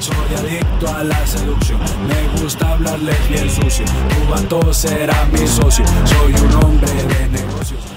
Soy adicto a la seducción, me gusta hablarles bien sucio. Cubato será mi socio, soy un hombre de negocios.